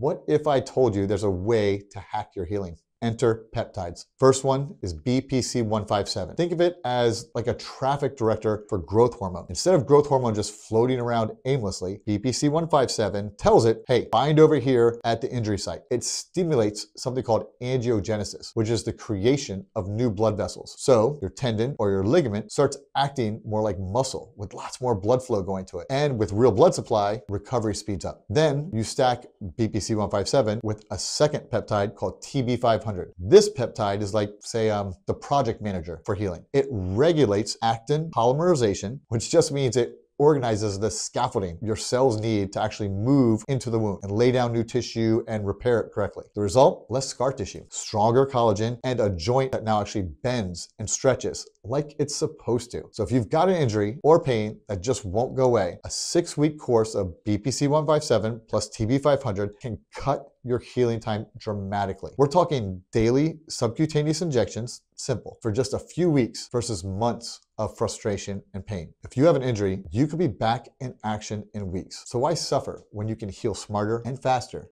What if I told you there's a way to hack your healing? Enter peptides. First one is BPC-157. Think of it as like a traffic director for growth hormone. Instead of growth hormone just floating around aimlessly, BPC-157 tells it, hey, bind over here at the injury site. It stimulates something called angiogenesis, which is the creation of new blood vessels. So your tendon or your ligament starts acting more like muscle with lots more blood flow going to it. And with real blood supply, recovery speeds up. Then you stack BPC-157 with a second peptide called TB-500. This peptide is like, say, the project manager for healing. It regulates actin polymerization, which just means it organizes the scaffolding your cells need to actually move into the wound and lay down new tissue and repair it correctly. The result? Less scar tissue, stronger collagen, and a joint that now actually bends and stretches like it's supposed to. So if you've got an injury or pain that just won't go away, a 6-week course of BPC-157 plus TB-500 can cut your healing time dramatically. We're talking daily subcutaneous injections, simple, for just a few weeks versus months of frustration and pain. If you have an injury, you could be back in action in weeks. So why suffer when you can heal smarter and faster